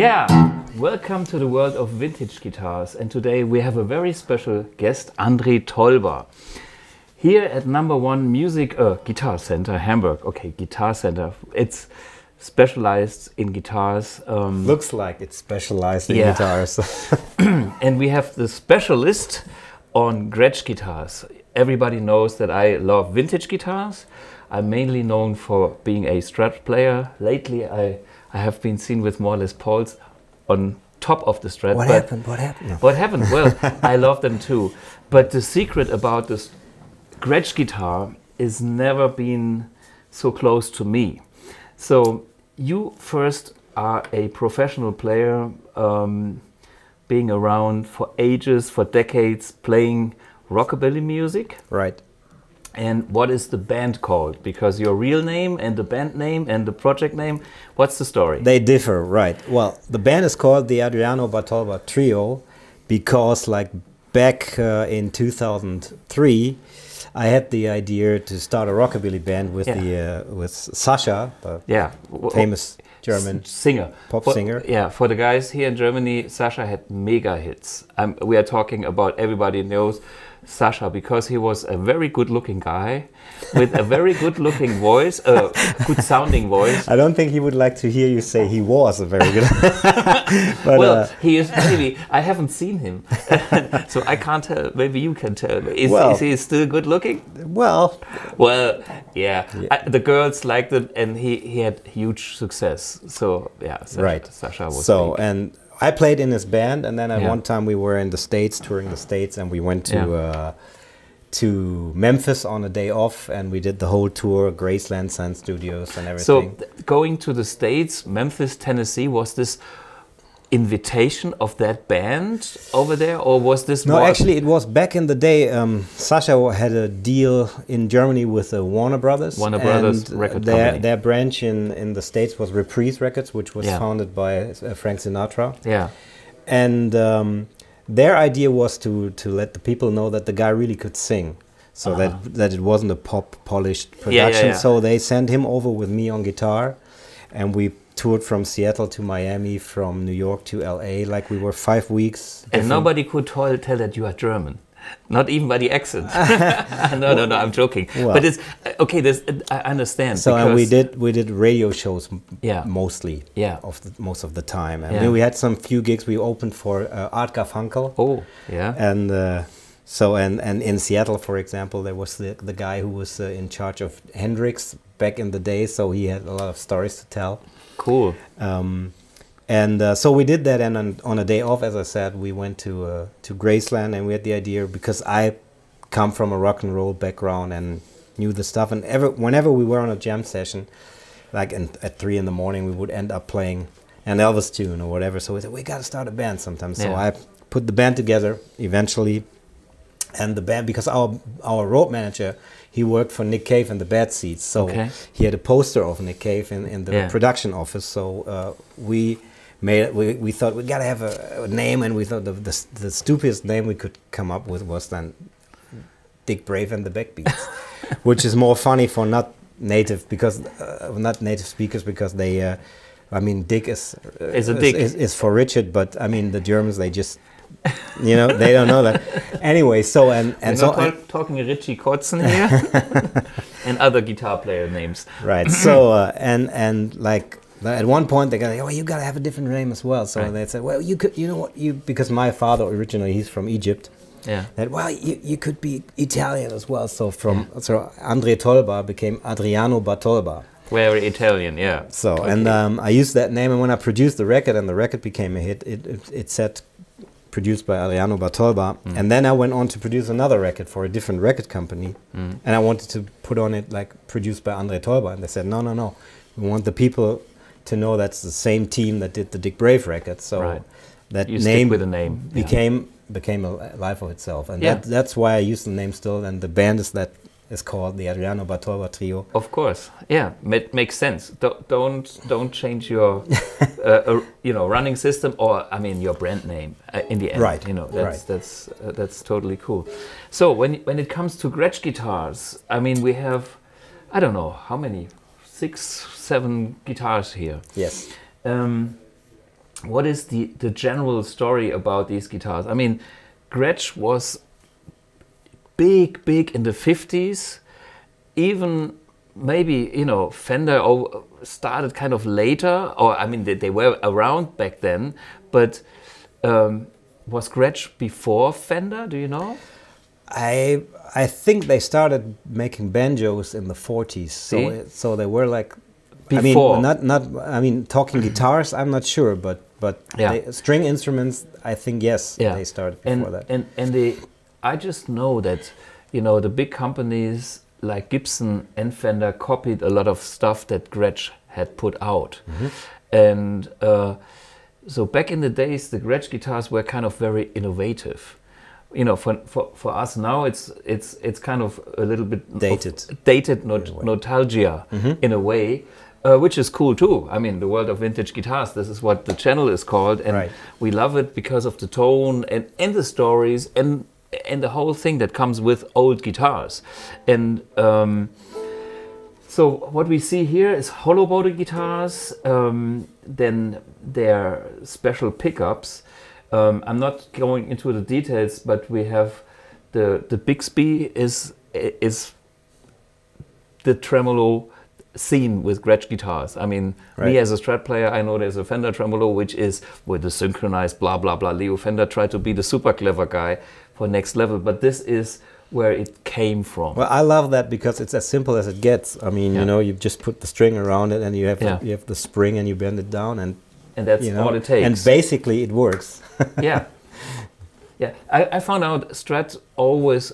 Yeah, welcome to the world of vintage guitars, and today we have a very special guest, André Tolba. Here at number one music guitar center, Hamburg. Okay, guitar center. It's specialized in guitars. Looks like it's specialized in guitars. And we have the specialist on Gretsch guitars. Everybody knows that I love vintage guitars. I'm mainly known for being a Strat player. Lately I have been seen with more Les Pauls on top of the Strat. What happened? Well, I love them too. But the secret about this Gretsch guitar is never been so close to me. So you first are a professional player, being around for ages, for decades, playing rockabilly music. Right. And what is the band called? Because your real name and the band name and the project name, what's the story? They differ, right. Well, the band is called the Adriano Bartolba Trio because like back in 2003, I had the idea to start a rockabilly band with with Sascha, the famous German singer, pop singer. Yeah, for the guys here in Germany, Sascha had mega hits. We are talking about everybody knows Sascha because he was a very good-looking guy with a very good-looking voice, a good-sounding voice. I don't think he would like to hear you say he was a very good. But, well, he is maybe. I haven't seen him, so I can't tell. Maybe you can tell. Is he still good-looking? Well, yeah. The girls liked it, and he had huge success. So yeah, Sascha was big. And I played in his band, and then at one time we were in the States, touring the States, and we went to Memphis on a day off, and we did the whole tour, Graceland, Sun Studios, and everything. So going to the States, Memphis, Tennessee, was this invitation of that band over there, or was this more? No, actually it was back in the day. Sascha had a deal in Germany with Warner Brothers record company. Their branch in the States was Reprise Records, which was founded by Frank Sinatra, and their idea was to let the people know that the guy really could sing, so that it wasn't a pop polished production. So they sent him over with me on guitar, and we toured from Seattle to Miami, from New York to LA, like we were 5 weeks. And nobody could tell that you are German, not even by the accent. No, I'm joking. Well, but it's okay. I understand. So and we did radio shows mostly. Yeah, most of the time, and we had some few gigs. We opened for Art Garfunkel. Oh, yeah, and. So in Seattle, for example, there was the guy who was in charge of Hendrix back in the day, so he had a lot of stories to tell. Cool. So we did that, and on a day off, as I said, we went to Graceland, and we had the idea, because I come from a rock and roll background and knew the stuff, and whenever we were on a jam session, like at 3 in the morning, we would end up playing an Elvis tune or whatever, so we said, we gotta start a band sometime. So I put the band together eventually. And the band, because our road manager, he worked for Nick Cave and the Bad Seeds, so he had a poster of Nick Cave in the production office. So we thought we gotta have a name, and we thought the stupidest name we could come up with was then Dick Brave and the Backbeats, which is more funny for not native speakers because they, I mean, Dick is for Richard, but I mean the Germans, they just. You know, they don't know that. Anyway, so talking Richie Kotzen here and other guitar player names. Right. So and like at one point they go, oh, you gotta have a different name as well. So they said, well, you could, you know what, you, because my father originally he's from Egypt. Yeah. That well, you could be Italian as well. So so André Tolba became Adriano Bartolba. Very Italian, yeah. So I used that name, and when I produced the record and the record became a hit, it said. Produced by Adriano Bartolba, and then I went on to produce another record for a different record company, and I wanted to put on it like produced by André Tolba, and they said no, we want the people to know that's the same team that did the Dick Brave record, so that you name with the name became a life of itself, and that's why I use the name still, and the band is called the Adriano Bartolba Trio. Of course, yeah, makes sense. Don't change your, you know, running system, or I mean your brand name in the end. Right. You know, that's totally cool. So when it comes to Gretsch guitars, I mean we have, I don't know how many, 6, 7 guitars here. Yes. what is the general story about these guitars? I mean, Gretsch was big in the 50s, even maybe, you know, Fender started kind of later, or I mean they were around back then, but was Gretsch before Fender, do you know? I think they started making banjos in the 40s, so so they were like before. I mean, not talking guitars, I'm not sure, but yeah, they, string instruments, I think, yes, yeah, they started before that. And I just know that, you know, the big companies like Gibson and Fender copied a lot of stuff that Gretsch had put out. Mm-hmm. And so back in the days, the Gretsch guitars were kind of very innovative. You know, for us now, it's kind of a little bit dated nostalgia in a way, which is cool too. I mean, the world of vintage guitars, this is what the channel is called, and we love it because of the tone and the stories and the whole thing that comes with old guitars. And so what we see here is hollow-bodied guitars, then their special pickups. I'm not going into the details, but we have the Bixby is the tremolo scene with Gretsch guitars. I mean, me as a Strat player, I know there's a Fender tremolo, which is with the synchronized blah, blah, blah. Leo Fender tried to be the super clever guy for next level, but this is where it came from. Well, I love that because it's as simple as it gets. I mean, you know, you just put the string around it and you have, you have the spring and you bend it down and that's all it takes. And basically it works. Yeah. I found out Strat always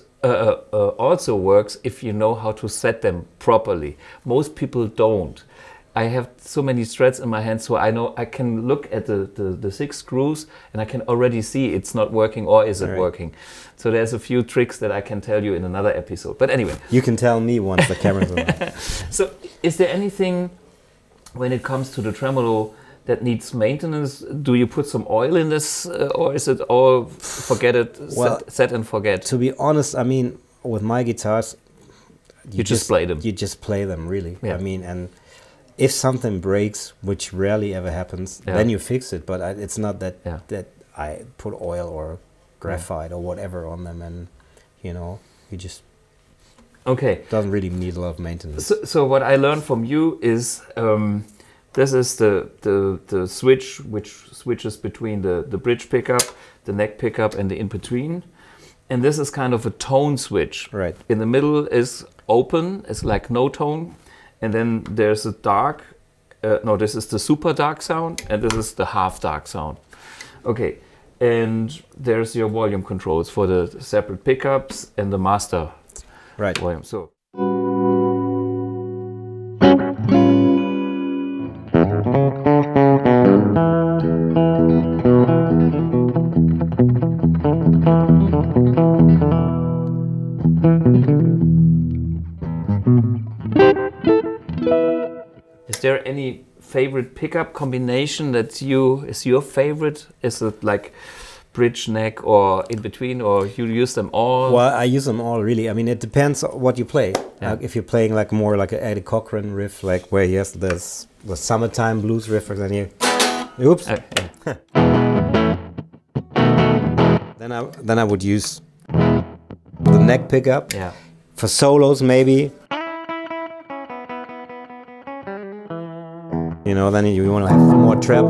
also works if you know how to set them properly. Most people don't. I have so many Strats in my hand, so I know I can look at the six screws and I can already see it's not working or is it working. So there's a few tricks that I can tell you in another episode. But anyway. You can tell me once the camera's on. So is there anything when it comes to the tremolo that needs maintenance? Do you put some oil in this or is it all forget it, well, set and forget? To be honest, I mean, with my guitars, you just play them. You just play them, really. Yeah. I mean, and if something breaks, which rarely ever happens, then you fix it. But it's not that that I put oil or graphite or whatever on them, and you know, you just doesn't really need a lot of maintenance. So what I learned from you is this is the switch which switches between the bridge pickup, the neck pickup, and the in between, and this is kind of a tone switch. Right in the middle is open. It's like no tone. And then there's a dark, no, this is the super dark sound, and this is the half dark sound. Okay, and there's your volume controls for the separate pickups and the master volume. So. Favorite pickup combination that is your favorite? Is it like bridge, neck, or in between, or you use them all? Well, I use them all, really. I mean, it depends on what you play. Yeah. If you're playing like more like an Eddie Cochran riff, like where he has this the summertime blues riff, and here, oops. Okay. then I would use the neck pickup. Yeah. For solos, maybe. You know, then you want to have more trap,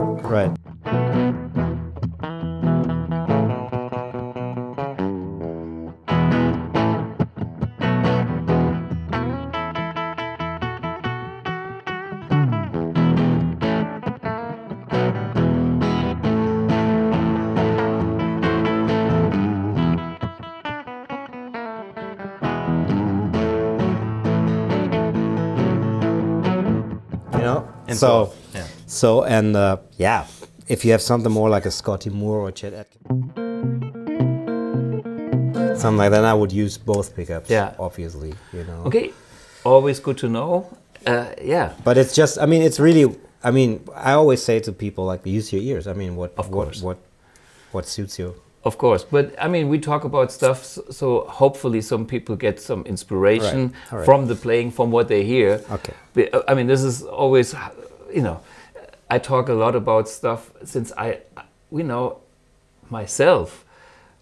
You know, and so. So, and yeah, if you have something more like a Scotty Moore or Chet Atkins, something like that, I would use both pickups, obviously, you know. Okay, always good to know, yeah. But it's just, I mean, it's really, I mean, I always say to people, like, use your ears. I mean, what suits you. Of course, but I mean, we talk about stuff, so hopefully some people get some inspiration from the playing, from what they hear. Okay. I mean, this is always, you know, I talk a lot about stuff since I myself,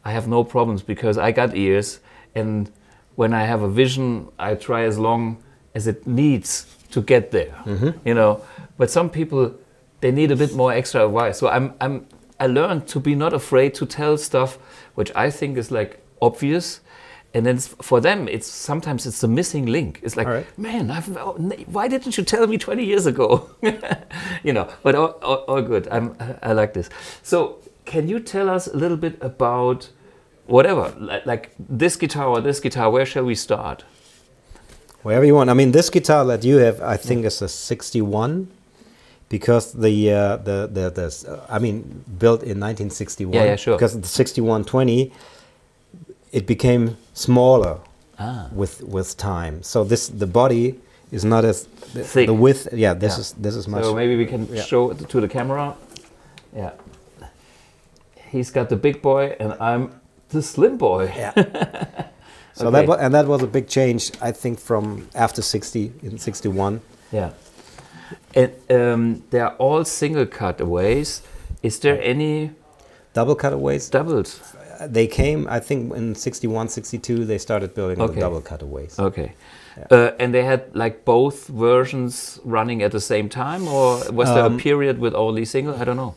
I have no problems because I got ears, and when I have a vision, I try as long as it needs to get there, you know. But some people, they need a bit more extra advice. So I learned to be not afraid to tell stuff which I think is like obvious, and then for them, it's sometimes it's the missing link. It's like, man, why didn't you tell me 20 years ago? You know, but all good. I like this. So can you tell us a little bit about whatever, like this guitar or this guitar? Where shall we start? Wherever you want. I mean, this guitar that you have, I think, is a 61, because I mean, built in 1961. Yeah, yeah, sure. Because the 6120. It became smaller with time. So the body is not as thick. The width, yeah. This is much. So maybe we can show it to the camera. Yeah, he's got the big boy, and I'm the slim boy. Yeah. So that was a big change, I think, from after 60 in 61. Yeah. And they are all single cutaways. Is there any double cutaways? Doubles. They came, I think, in 61, 62, they started building the double cutaways. Okay. Yeah. And they had like both versions running at the same time, or was there a period with only single? I don't know.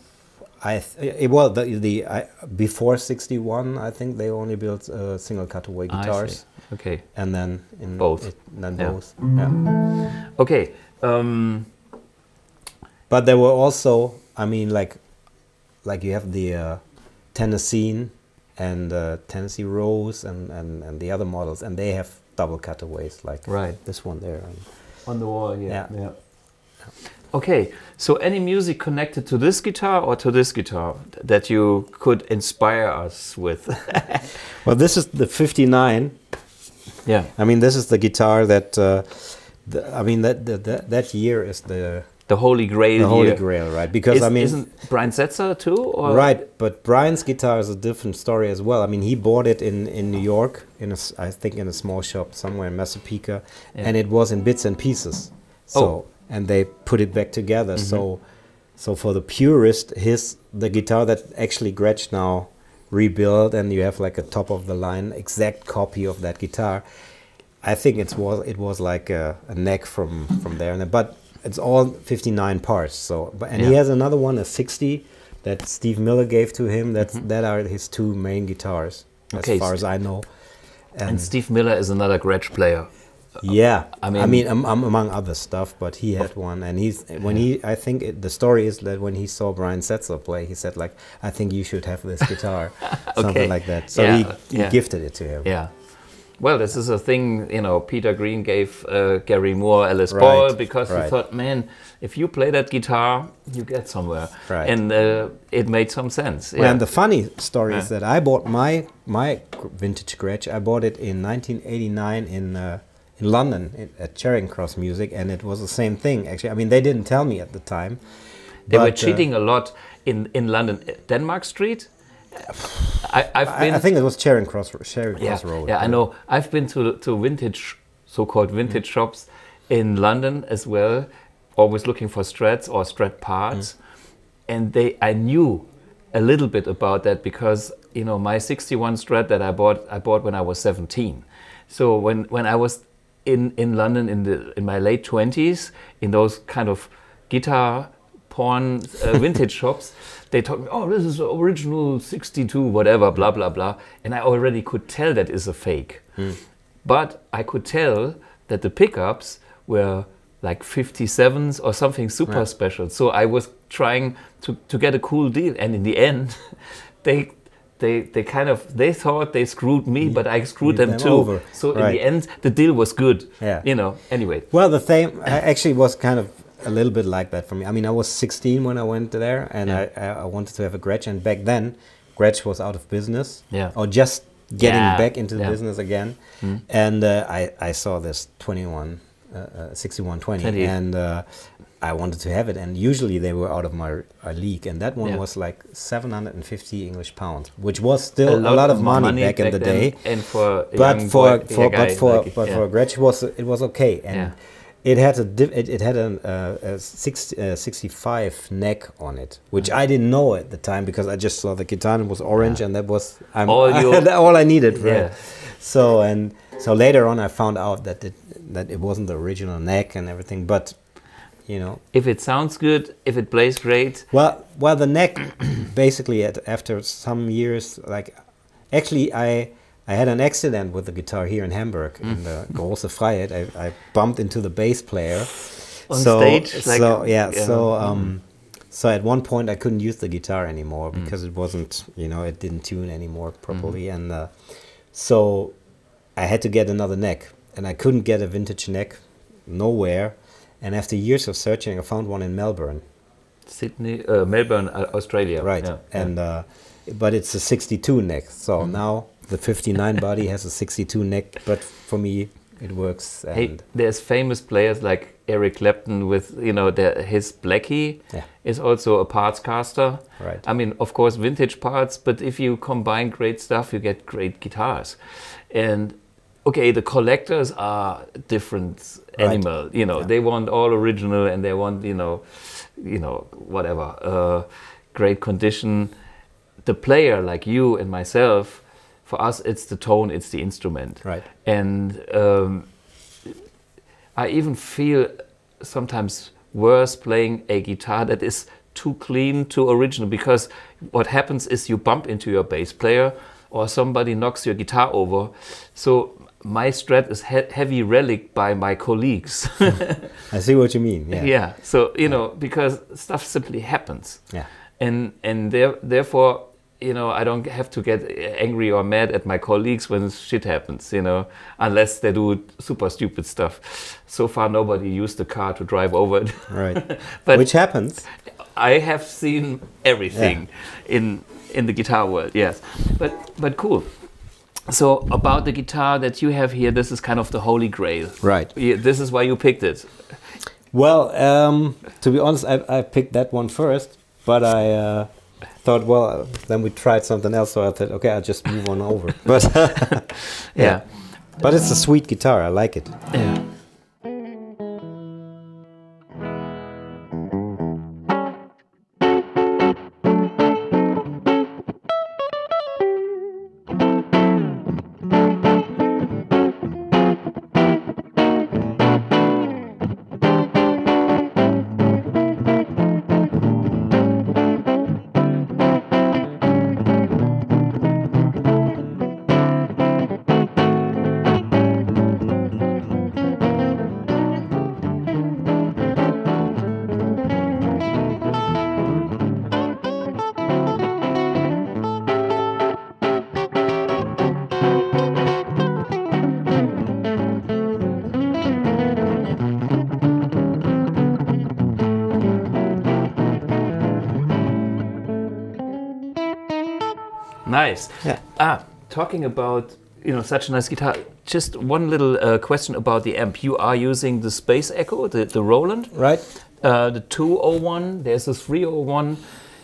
Before 61, I think they only built single cutaway guitars. I see. Okay. And then in both. Yeah. Okay. But there were also, I mean, like you have the Tennessee and Tennessee Rose and the other models, and they have double cutaways like this one there. On the wall, yeah. Okay, so any music connected to this guitar or to this guitar that you could inspire us with? Well, this is the 59. Yeah. I mean, this is the guitar that, that year is the... The Holy Grail. The Holy Grail, right? Because I mean, isn't Brian Setzer too? Or? Right, but Brian's guitar is a different story as well. I mean, he bought it in New York, I think in a small shop somewhere in Massapequa, and it was in bits and pieces. So and they put it back together. So for the purist, the guitar that actually Gretsch now rebuilt, and you have like a top of the line exact copy of that guitar. I think it was like a neck from there, but it's all 59 parts. So, he has another one, a 60, that Steve Miller gave to him. That are his two main guitars, as far as I know. And Steve Miller is another Gretsch player. Yeah, I mean, among other stuff, but he had one, and I think the story is that when he saw Brian Setzer play, he said like, I think you should have this guitar, something like that. So he gifted it to him. Yeah. Well, this is a thing, you know, Peter Green gave Gary Moore a Les Paul because he thought, man, if you play that guitar, you get somewhere. Right. And it made some sense. Yeah. Well, and the funny story is that I bought my vintage Gretsch, I bought it in 1989 in London at Charing Cross Music, and it was the same thing, actually. I mean, they didn't tell me at the time. They were cheating a lot in London. Denmark Street? I think it was Charing Cross Road. Yeah, I know. I've been to vintage, so-called vintage shops in London as well, always looking for Strats or Strat parts, and I knew a little bit about that because, you know, my 61 Strat that I bought when I was 17. So when I was in London in my late 20s, in those kind of guitar porn vintage shops, they told me, oh, this is the original 62, whatever, blah, blah, blah. And I already could tell that is a fake. But I could tell that the pickups were like 57s or something super special. So I was trying to get a cool deal. And in the end, they thought they screwed me, but I screwed them too. Over. So in the end, the deal was good, you know, anyway. Well, the thing actually was kind of a little bit like that for me. I mean, I was 16 when I went there, and I wanted to have a Gretsch, and back then Gretsch was out of business, or just getting back into the business again. And I saw this 6120, and I wanted to have it, and usually they were out of my league, and that one was like 750 English pounds, which was still a lot of money back in the day. And for a young boy, but for a Gretsch, it was okay. And It had a 65 neck on it, which I didn't know at the time because I just saw the guitar and it was orange, and that was all I needed. Right? Yeah. So later on I found out that it wasn't the original neck and everything, but you know, if it sounds good, if it plays great. Well, the neck basically after some years, like actually I had an accident with the guitar here in Hamburg in the Große Freiheit. I bumped into the bass player on stage. Like, so at one point I couldn't use the guitar anymore because it wasn't, you know, it didn't tune anymore properly, and so I had to get another neck, and I couldn't get a vintage neck nowhere. And after years of searching, I found one in Melbourne, Melbourne, Australia. Right, yeah. And but it's a 62 neck, so now. The 59 body has a 62 neck, but for me it works. And hey, there's famous players like Eric Clapton with, you know, his Blackie is also a parts caster. Right. I mean, of course, vintage parts, but if you combine great stuff, you get great guitars. And okay, the collectors are a different animal. Right. You know, they want all original, and they want, you know, whatever, great condition. The player, like you and myself. For us, it's the tone, it's the instrument. Right. And I even feel sometimes worse playing a guitar that is too clean, too original, because what happens is you bump into your bass player or somebody knocks your guitar over. So my Strat is heavy relic by my colleagues. I see what you mean. Yeah. Yeah. So, you know, because stuff simply happens. Yeah. And therefore, you know, I don't have to get angry or mad at my colleagues when shit happens, you know, unless they do super stupid stuff. So far, nobody used the car to drive over it. Right. But which happens. I have seen everything in the guitar world, yes. But cool. So about the guitar that you have here, this is kind of the holy grail. Right. This is why you picked it. Well, to be honest, I picked that one first, but I... thought, well, then we tried something else, so I thought, okay, I'll just move on over. But yeah, but it's a sweet guitar. I like it. Yeah. Nice. Yeah. Ah, talking about, you know, such a nice guitar. Just one little question about the amp. You are using the Space Echo, the Roland, right? The 201. There's a 301.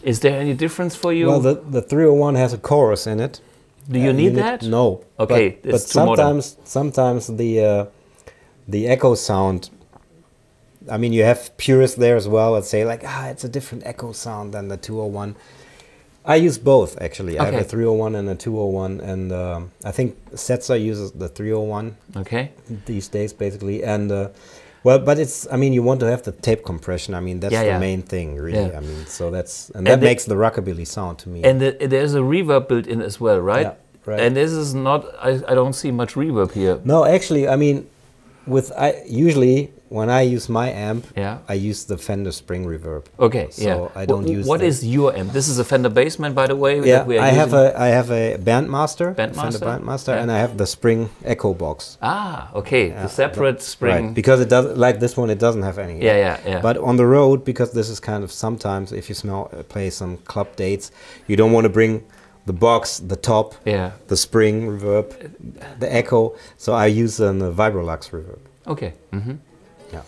Is there any difference for you? Well, the 301 has a chorus in it. Do you need that? No. Okay. But sometimes the Echo sound. I mean, you have purists there as well that say like, it's a different Echo sound than the 201. I use both, actually. Okay. I have a 301 and a 201, and I think Setzer uses the 301 these days, basically. And well, but it's, I mean, you want to have the tape compression. I mean, that's the main thing, really. I mean, so that's, and that makes the rockabilly sound to me. And there's a reverb built in as well, right? Yeah, right. And this is not, I don't see much reverb here. No, actually, I mean, usually when I use my amp, I use the Fender Spring Reverb. Okay, so I don't use. What is your amp? This is a Fender Bassman, by the way. Yeah, that we are I have a Bandmaster, Fender Bandmaster, and I have the Spring Echo box. Ah, okay, the separate Spring. Right, because it doesn't, like this one, it doesn't have any. Yeah, yeah, yeah. But on the road, because this is kind of sometimes, if you play some club dates, you don't want to bring the box, the top, the Spring Reverb, the Echo. So I use a VibroLux Reverb. Okay. Mm-hmm. Yeah.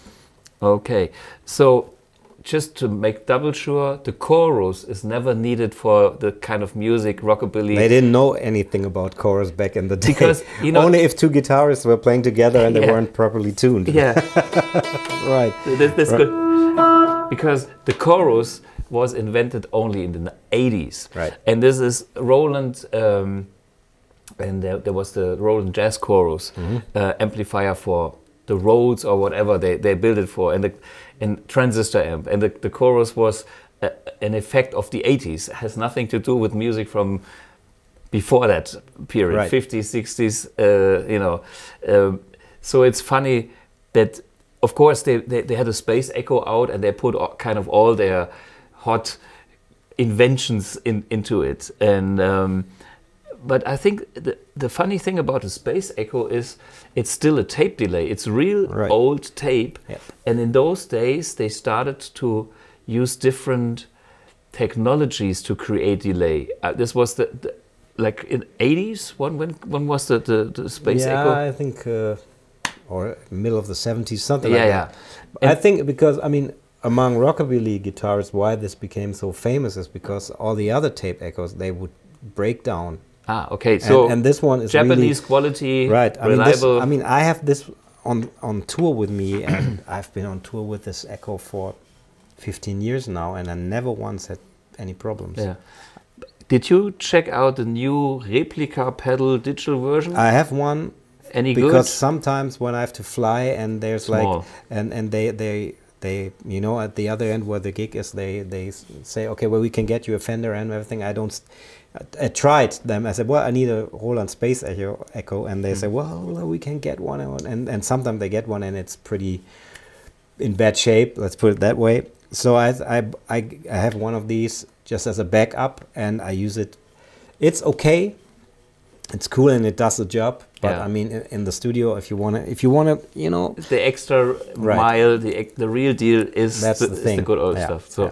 Okay. So just to make double sure, the chorus is never needed for the kind of music, rockabilly. They didn't know anything about chorus back in the day. Because, you know, only if two guitarists were playing together and they weren't properly tuned. Yeah. Right. That's good. Because the chorus was invented only in the 80s. Right. And this is Roland, and there was the Roland Jazz Chorus amplifier for the Rhodes or whatever they built it for, and transistor amp, and the chorus was an effect of the 80s. It has nothing to do with music from before that period, right. 50s, 60s, you know. So it's funny that, of course, they had a Space Echo out and they put all, kind of all their hot inventions into it. And but I think the funny thing about the Space Echo is it's still a tape delay. It's real old tape. Yep. And in those days, they started to use different technologies to create delay. This was the like in 80s, when was the Space Echo? Yeah, I think, or middle of the 70s, something like that. Yeah. I think because, I mean, among rockabilly guitarists, why this became so famous is because all the other tape echoes, they would break down. Ah, okay. So and this one is Japanese really, quality, right? I reliable. I mean, I have this on tour with me, and I've been on tour with this Echo for 15 years now, and I never once had any problems. Yeah. Did you check out the new replica pedal digital version? I have one. Any good? Because sometimes when I have to fly, and there's like, and they you know, at the other end where the gig is, they say, okay, well, we can get you a Fender and everything. I tried them. I said, well, I need a Roland Space Echo, and they say, well, we can get one, and sometimes they get one, and it's pretty in bad shape. Let's put it that way. So I have one of these just as a backup, and I use it. It's okay. It's cool, and it does the job. But I mean, in the studio, if you wanna, you know, the extra mile, the real deal is the good old stuff. So. Yeah.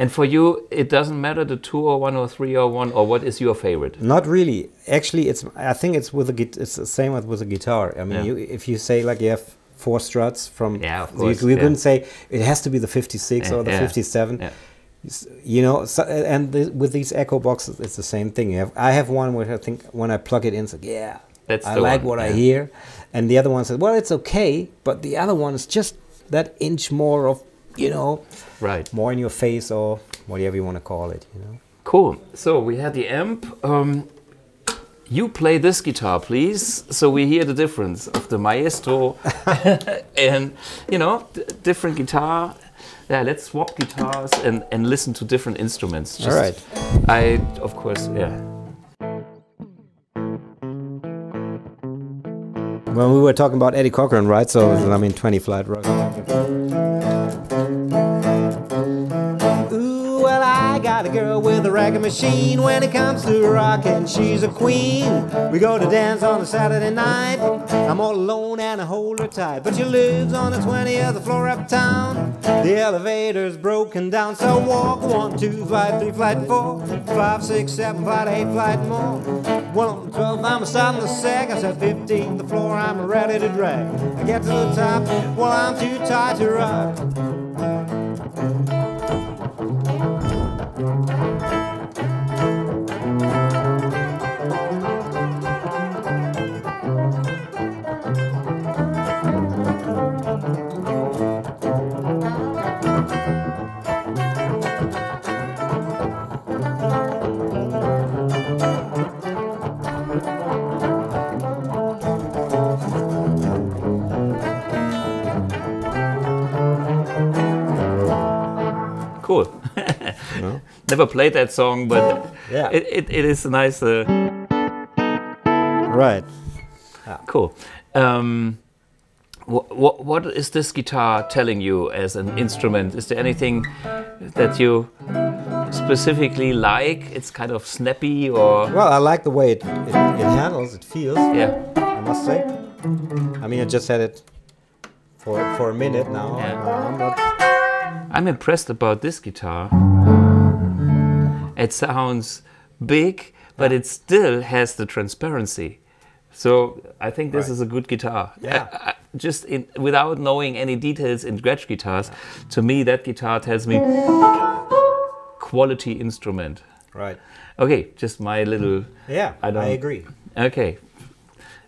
And for you, it doesn't matter the 201 or 301 or what is your favorite? Not really. Actually, it's I think it's with the the same as with a guitar. I mean, you, if you say like you have four struts from, you couldn't say it has to be the 56 or the 57. Yeah. You know, so, and with these Echo boxes, it's the same thing. You have I have one where I think when I plug it in, it's like that's I like what I hear, and the other one says, well, it's okay, but the other one is just that inch more of. You know, more in your face or whatever you want to call it, you know. Cool. So we had the amp. You play this guitar, please, so we hear the difference of the Maestro and, you know, different guitar. Yeah, let's swap guitars and listen to different instruments. Just, all right. I, of course, Well, we were talking about Eddie Cochran, right? So, I mean, 20 Flight Rock. Ooh, well, I got a girl with a racket machine. When it comes to rockin', she's a queen. We go to dance on a Saturday night. I'm all alone and I hold her tight. But she lives on the 20th floor uptown. The elevator's broken down. So walk 1, 2, flight 3, flight 4, 5, 6, 7, flight 8, flight more. 1 on the 12th, I'm a start on the second. I said 15, the floor, I'm ready to drag. I get to the top, well, I'm too tired to rock. Never played that song, but it is a nice. Cool. What is this guitar telling you as an instrument? Is there anything that you specifically like? It's kind of snappy, or well, I like the way it handles. It feels. Yeah, I must say. I mean, I just had it for a minute now. Yeah. I'm impressed about this guitar. It sounds big, but it still has the transparency. So I think this is a good guitar. Yeah. just in, without knowing any details in Gretsch guitars, to me that guitar tells me quality instrument. Right. Okay, just my little... Yeah, I agree. Okay.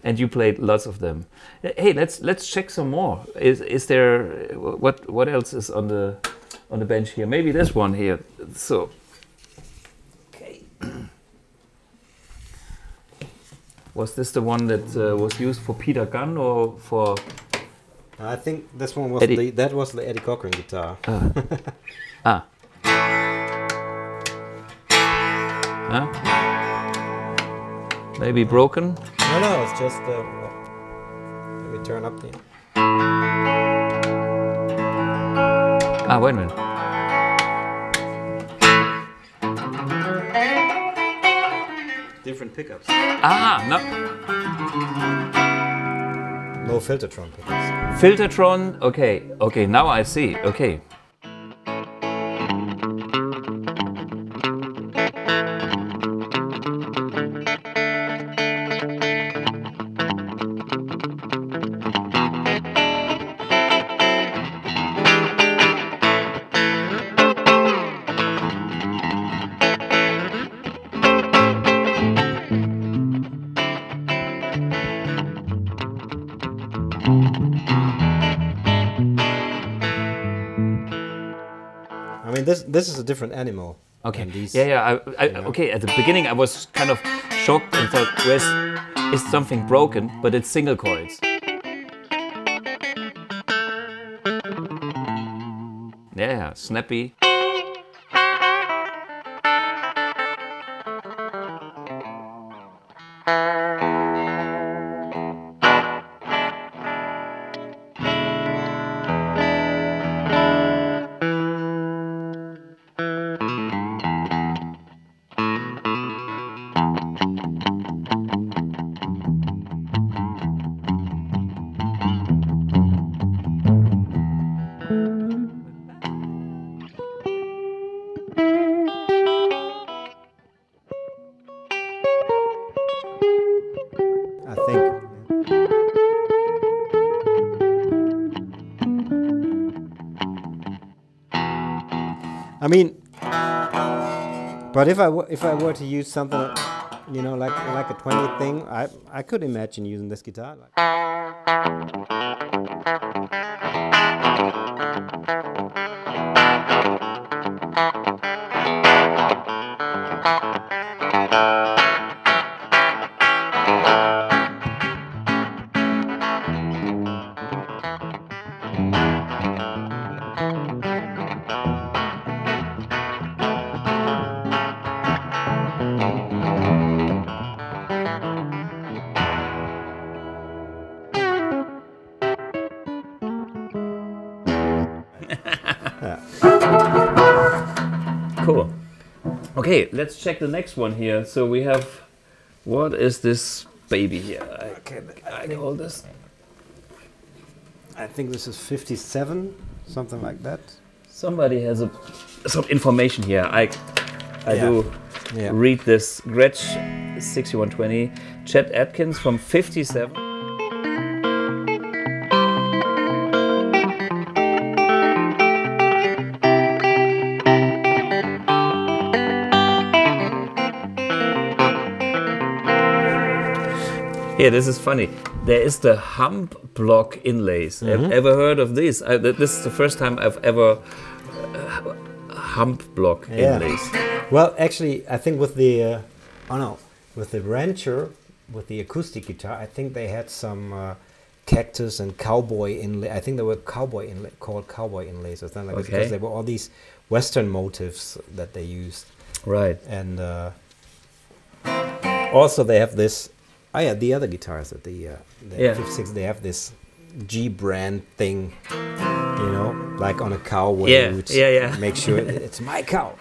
And you played lots of them. Hey, let's check some more. Is there what else is on the bench here? Maybe this one here. So okay. Was this the one that was used for Peter Gunn or for? I think this one was Eddie. That was the Eddie Cochran guitar. Maybe broken. No, it's just the... Let me turn up the... Ah, wait a minute. Different pickups. Ah, no. No Filtertron pickups. Filtertron, okay. Okay, now I see, okay. This is a different animal. Okay. Than these, I okay. At the beginning, I was kind of shocked and thought, "Where's is something broken?" But it's single chords. Yeah, snappy. I mean, but if I were to use something, you know, like a 20 thing, I could imagine using this guitar. Okay, let's check the next one here. So we have, what is this baby here? I call this. I think this is 57, something like that. Somebody has some information here. I do read this. Gretsch 6120, Chet Atkins from 57. Yeah, this is funny. There is the hump block inlays. Mm-hmm. Have ever heard of these? This is the first time I've ever hump block inlays. Well, actually, I think with the with the Rancher, with the acoustic guitar, I think they had some cactus and cowboy inlay. I think they were called cowboy inlays or something like this, because there were all these Western motifs that they used. Right. And also they have this. Oh yeah, the other guitars at the 56, they have this G brand thing, you know, like on a cow where you would make sure it's my cow.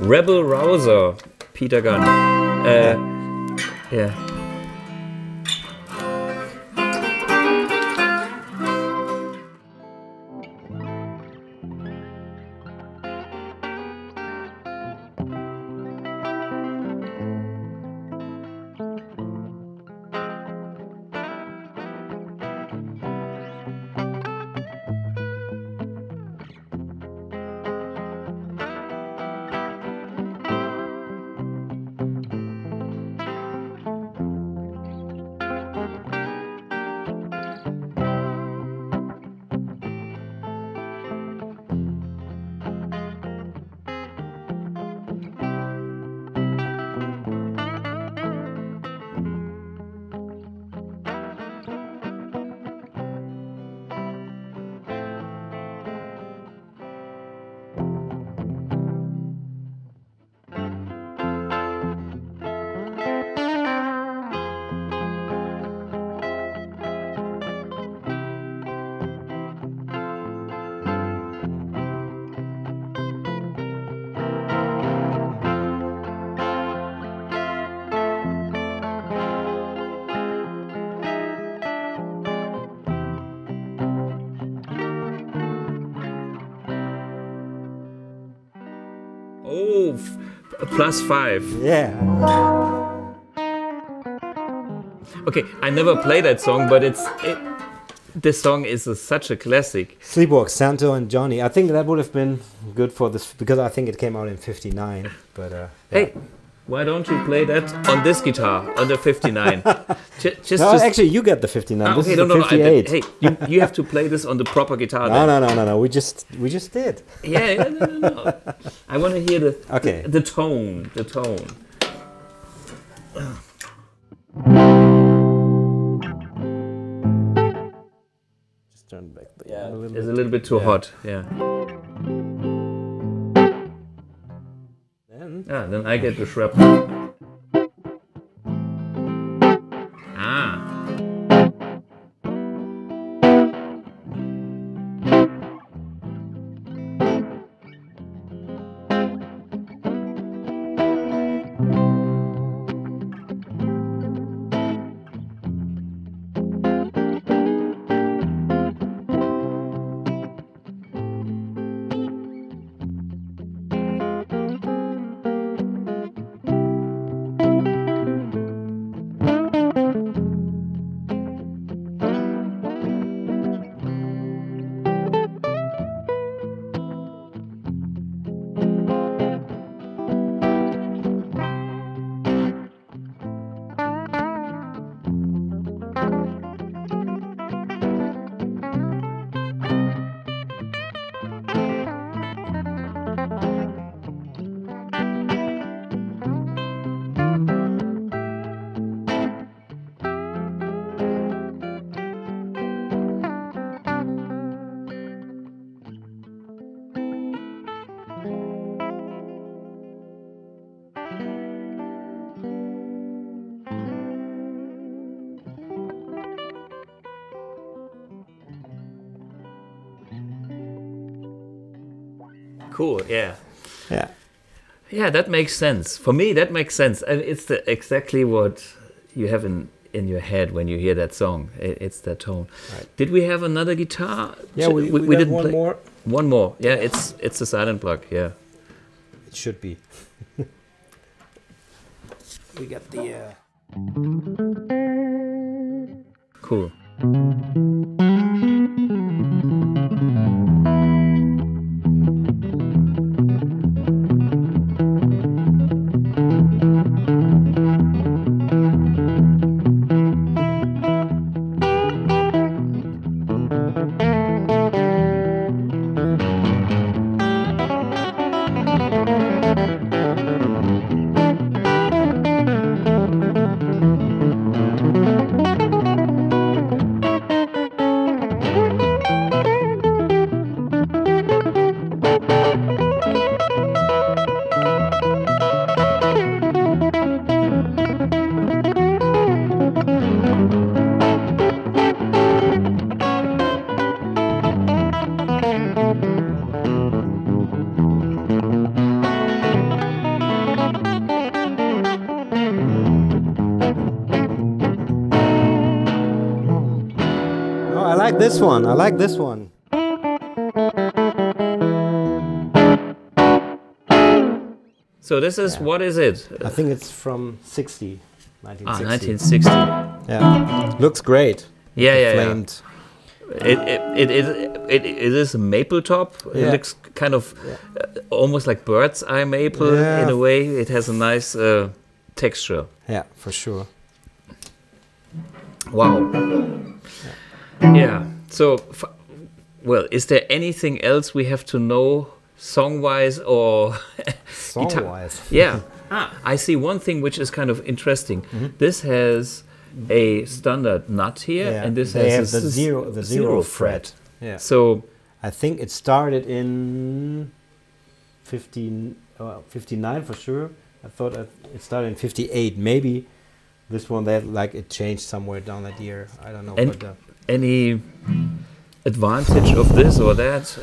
Rebel Rouser, Peter Gunn. Oh, +5. Yeah. Okay, I never play that song, but this song is such a classic. Sleepwalk, Santo and Johnny. I think that would have been good for this, because I think it came out in '59. But yeah. Hey, why don't you play that on this guitar, on the '59? No, actually, you get the '59. Ah, okay, this is the 58. Hey, you have to play this on the proper guitar. No. We just did. Yeah, no. I want to hear the tone, the tone. Just turn back. Yeah, it's a little bit too hot. Yeah. Then I get the shrapnel. Ah. Cool, yeah, that makes sense for me. That makes sense, and it's exactly what you have in your head when you hear that song. It's that tone. Right. Did we have another guitar? Yeah, we didn't play. One more. Yeah, it's a silent plug. Yeah, it should be. We got the. Cool. This one, I like this one. So this is, what is it? I think it's from 1960. Yeah, looks great. Yeah. It is a maple top. Yeah. It looks kind of almost like bird's eye maple in a way. It has a nice texture. Yeah, for sure. Wow. Yeah. So, well, is there anything else we have to know, song-wise or song-wise? Yeah. I see one thing which is kind of interesting. Mm-hmm. This has a standard nut here, and this has the zero fret. Yeah. So, I think it started in 59 for sure. I thought it started in 58, maybe. This one, it changed somewhere down that year. I don't know. Any advantage of this or that?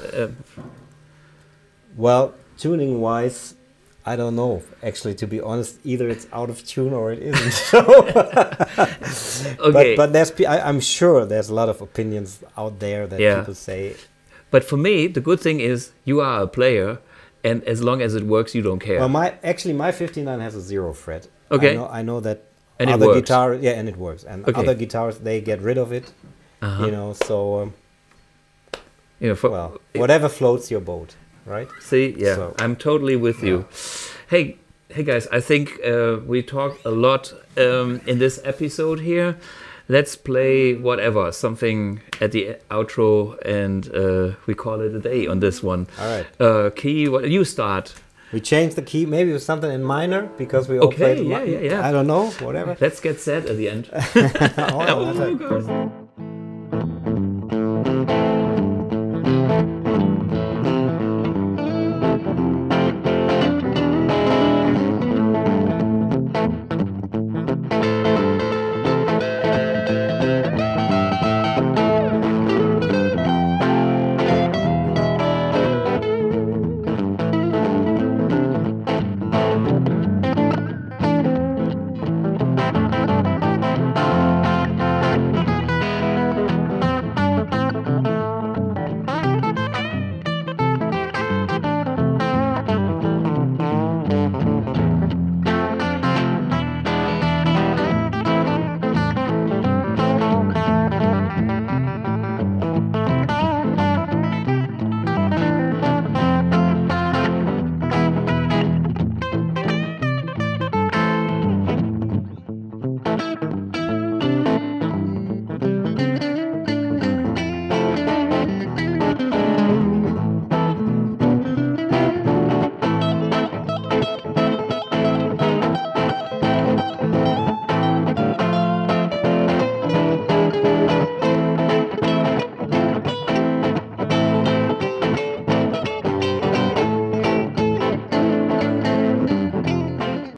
Well, tuning wise, I don't know. Actually, to be honest, either it's out of tune or it isn't. So okay. But I'm sure there's a lot of opinions out there that people say. But for me, the good thing is you are a player and as long as it works, you don't care. Well, actually my 59 has a 0 fret. Okay. I know that. And other guitars, yeah, and it works. And okay. Other guitars, they get rid of it. Uh-huh. You know, so you know, well, whatever floats your boat, right? See, yeah, so, I'm totally with you. Hey guys, I think we talked a lot in this episode here. Let's play whatever, something at the outro, and we call it a day on this one. All right. Key, what you start? We changed the key, maybe with something in minor, because we all played. Yeah, I don't know, whatever. Let's get sad at the end. Oh, oh,